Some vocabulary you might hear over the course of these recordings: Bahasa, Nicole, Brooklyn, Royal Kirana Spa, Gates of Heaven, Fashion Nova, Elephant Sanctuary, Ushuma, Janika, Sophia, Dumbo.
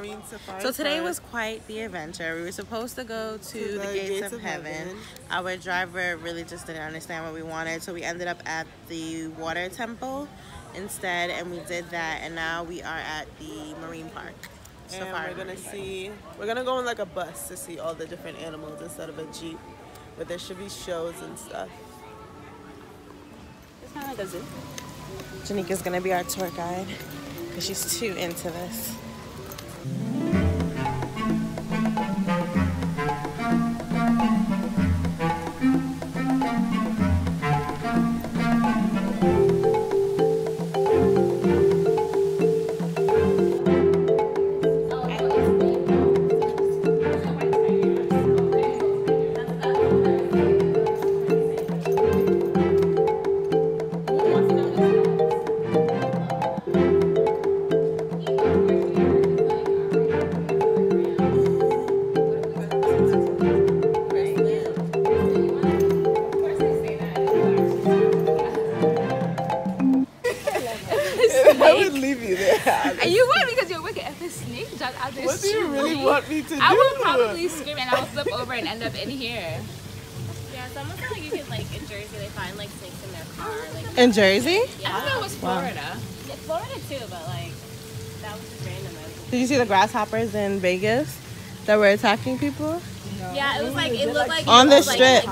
I mean? So today was quite the adventure. We were supposed to go to the Gates of Heaven. Our driver really just didn't understand what we wanted, so we ended up at the water temple instead, and we did that, and now we are at the marine park. And we're gonna go on like a bus to see all the different animals instead of a jeep, but there should be shows and stuff. It's kind of like a zoo. Janika's gonna be our tour guide because she's too into this. In Jersey? I thought it was Florida. Yeah, Florida too, but like, that was just random. Did you see the grasshoppers in Vegas that were attacking people? No. Yeah, it was like, it looked like on the strip.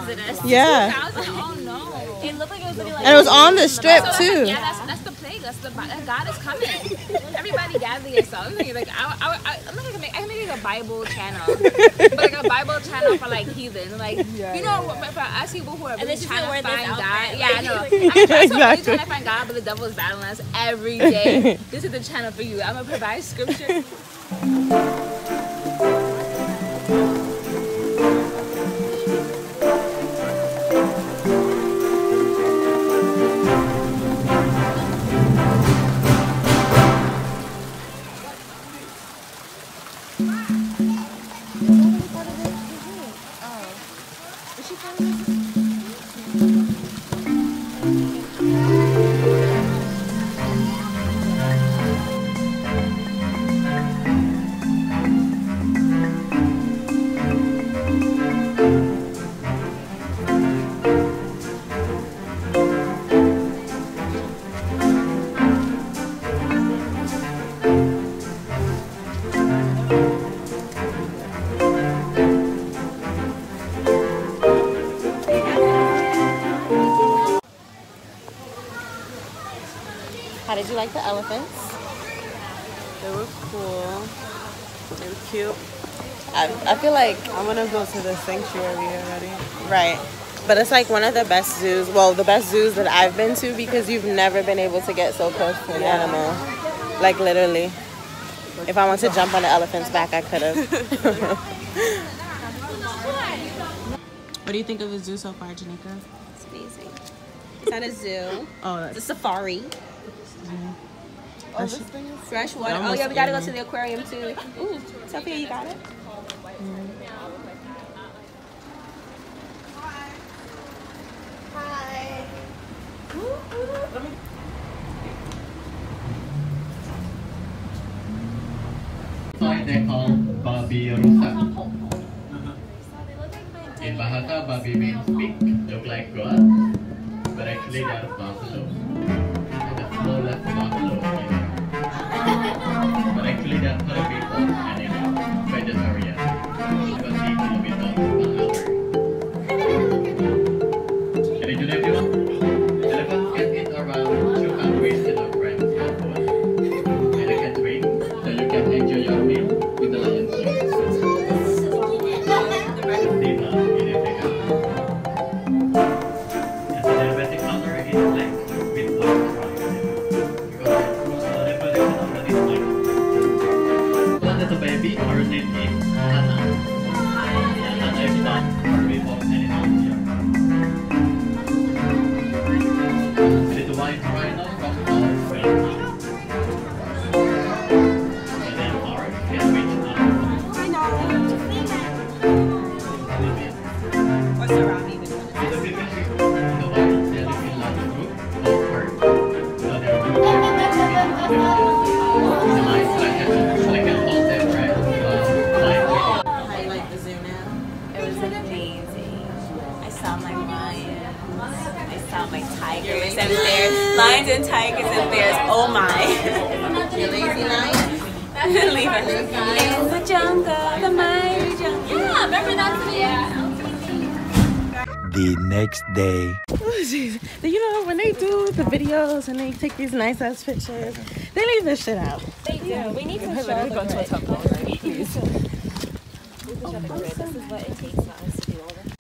Yeah. I was like, oh no. It looked like it was really like. And it was on the strip too. Yeah, that's the plague. That's the God is coming. Everybody gather yourself. Like, I'm not gonna make. I can make like a Bible channel, but like a Bible channel for like heathens. Like, you know, for us people who are really trying to find God. Yeah, I know. I'm trying to find God, but the devil is battling us every day. This is the channel for you. I'm gonna provide scripture. Did you like the elephants? They were cool. They were cute. I feel like I want to go to the sanctuary already. Right. But it's like one of the best zoos. Well, the best zoos that I've been to, because you've never been able to get so close to an animal. Like literally. If I wanted to jump on the elephant's back, I could have. What do you think of the zoo so far, Janika? It's amazing. It's not a zoo. Oh, it's a safari. Oh, this thing is fresh water. Oh yeah, we gotta go to the aquarium too. Ooh, Sophia, you got it? Hi. Hi. They call babi rusak. In Bahasa, babi means big, look like God, but actually they are buffalo. That's buffalo, but actually that's not a big one, and it's vegetarian. Because they eat a bit of buffalo. Can you do that, everyone? Elephants can eat around 200 in a friend's household. And you can drink, so you can enjoy your meal with the lion's juice. And then orange. and bears, lions and tigers and bears. Oh my! You're lazy lions. Leave it. In the jungle, the mighty jungle. Yeah, remember that video? Yeah. The next day. Oh, geez. You know, when they do the videos and they take these nice ass pictures, they leave this shit out. They do. Yeah. We need to show go to a top right? Please. Oh, the grid. This is what it takes for us to do all this.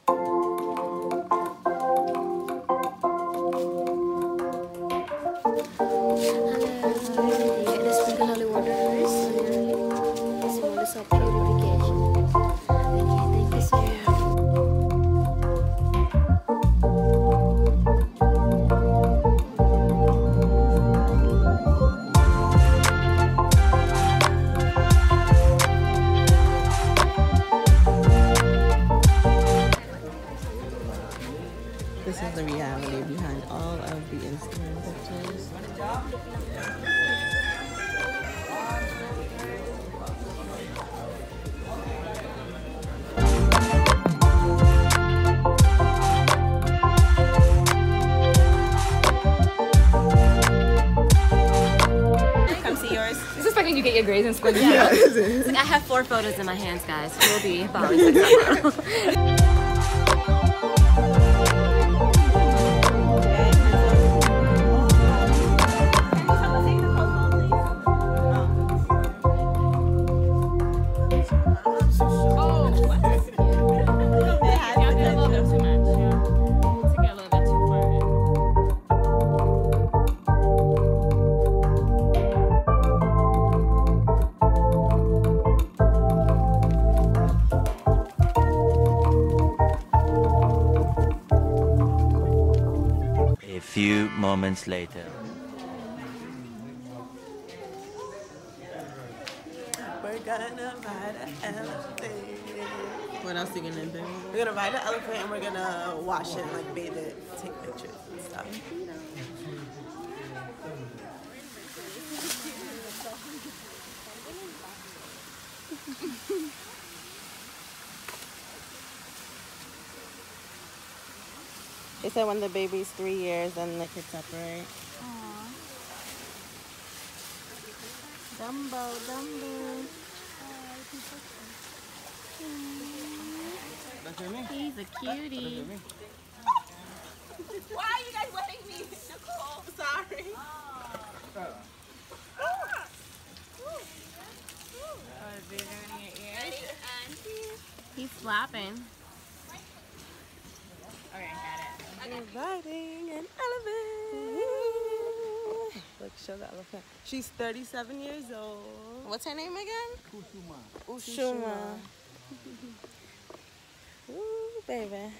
This is the reality behind all of the Instagram pictures. Come see yours. Is this like when you get your grades in school? Yeah. It's like I have 4 photos in my hands, guys. We'll be bothered. Few moments later. We're gonna ride an elephant. What else are you gonna do? We're gonna ride an elephant and we're gonna wash it, like bathe it, take pictures and stuff. They said when the baby's 3 years, then they could separate. Aww. Dumbo, Dumbo. That's your name. He's a cutie. Why are you guys letting me, Nicole? Sorry. He's flapping. Okay, got it. I'm riding an elephant. Look, show the elephant. She's 37 years old. What's her name again? Ushuma. Ushuma. Ooh, baby.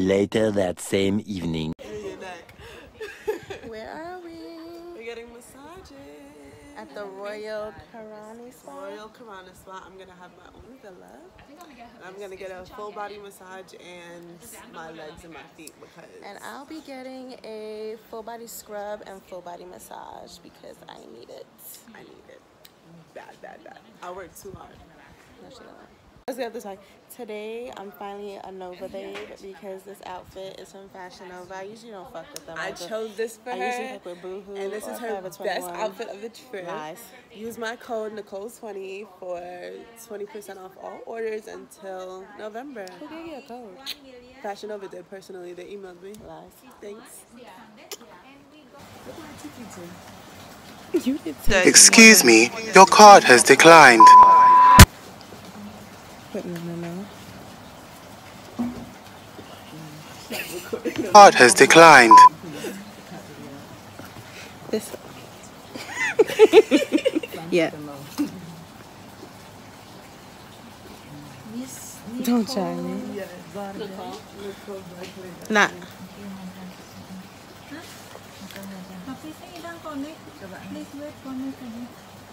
Later that same evening. Where are we? We're getting massages. At the Royal Kirana Spa. Royal Kirana Spa. I'm gonna have my own villa. I'm gonna get a full body massage and my legs and my feet because. And I'll be getting a full body scrub and full body massage because I need it. I need it. Bad, bad, bad. I work too hard. No, Let's get this right. Today, I'm finally a Nova babe because this outfit is from Fashion Nova. I usually don't fuck with them. I chose this for her. I usually fuck with Boohoo. And this is her best outfit of the trip. Nice. Use my code Nicole20 for 20% off all orders until November. Who gave you a code? Fashion Nova did personally. They emailed me. Nice. Thanks. What did I take you to? You did. Excuse me, your card has declined. Card has declined. This. Yeah. Don't try me. Nah.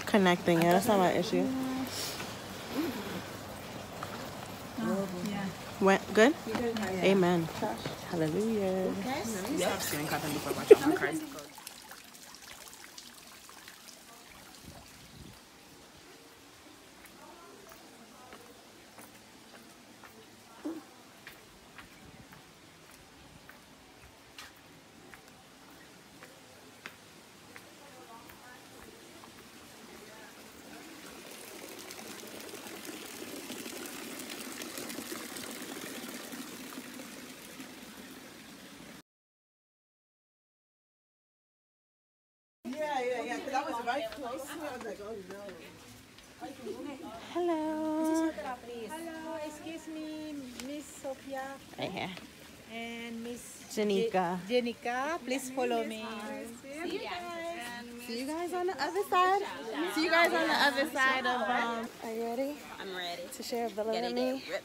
Connecting. Yeah, that's not my issue. Yeah. Went good? Yeah. Amen. Gosh. Hallelujah. Okay. Yeah, because I was right close to her. I was like, oh no. Hello. Hello, excuse me, Miss Sophia. Right here. And Miss Janika. Janika, please follow me. See you guys. See you guys on the other side. See you guys on the other side of. Are you ready? I'm ready. To share a villa with me. We're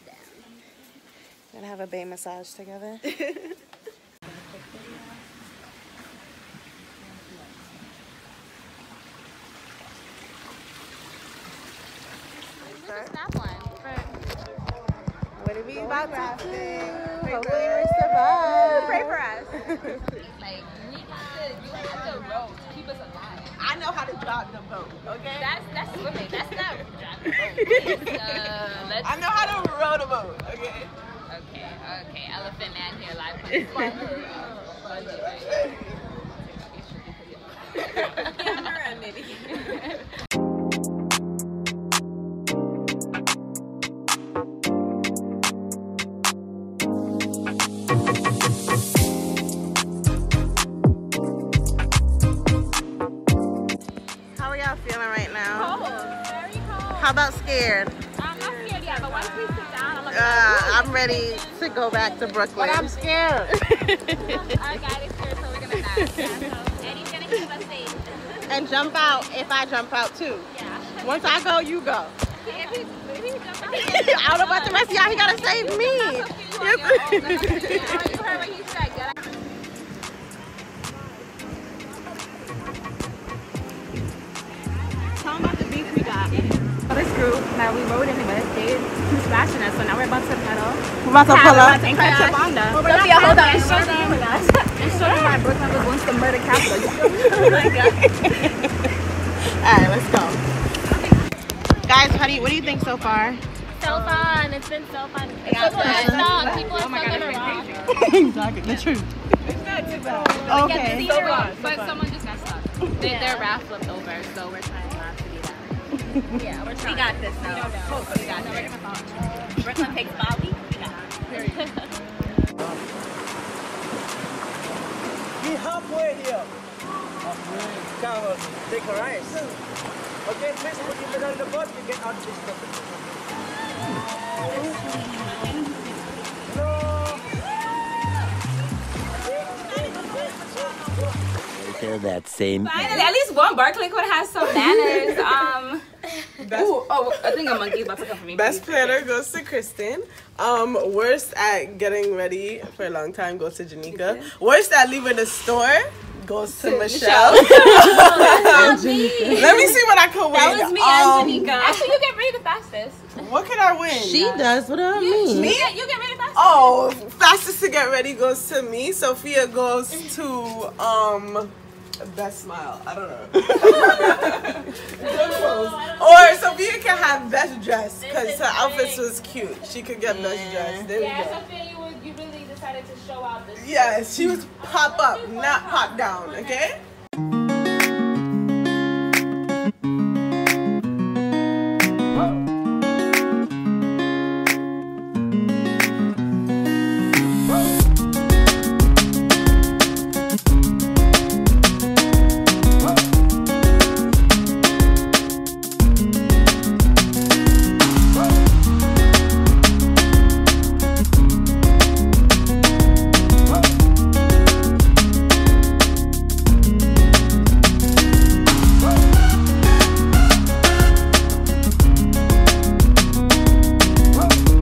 gonna have a bay massage together. What are we about to do? Hopefully we're survived. Pray for us. Like, you have to row to keep us alive. I know how to drop the boat, okay? That's swimming. That's not drop the boat. I know how to row the boat, okay? Okay. Elephant man here, live. Camera, maybe. About scared. I'm not scared yet, but once we sit down, I'm ready to go back to Brooklyn. But I'm scared. Our guide is scared, so we're gonna die. And he's gonna keep us safe. And jump out if I jump out too. Yeah. Once I go, you go. If he jump out, I don't know about the rest of y'all. He gotta save me. You heard what he said. Tell him about the beef we got. This group that we rode in with, they keep flashing us, so now we're about to pedal. We're about to pull up and catch up on them. Sophia, hold on. It's short with us. It's short of my Brooklyn was once the murder capital. Oh my god. Alright, let's go. Guys, what do you think so far? So fun. It's been so fun. People are stuck. People are stuck in a rock. Exactly. The truth. It's not too bad. Okay. So fun. But someone just got stuck. Their raft flipped over, so we're trying not to do that. Yeah, we're trying. We got this though. No. We got this. Brooklyn takes Bobby. We got this. We're halfway here. Now, take a rise. Okay, please put it down the boat. You get out this topic. That same. Finally, at least one Barclay could have some manners. I think a monkey about to come for me. Best planner goes to Kristen. Worst at getting ready for a long time goes to Janika. Worst at leaving the store goes to Michelle. Oh, me. Let me see what I could win. That was me and Janika. Actually, you get ready the fastest. What could I win? She does. What do I mean? Me? You get ready fastest. Oh, fastest to get ready goes to me. Sophia goes to best smile. I don't know. Or Sophia can have. got best dressed because her outfits was cute. She could get best dressed. There we go. Sophia, you really decided to show out this. Yes, she was pop up, not pop down. Okay.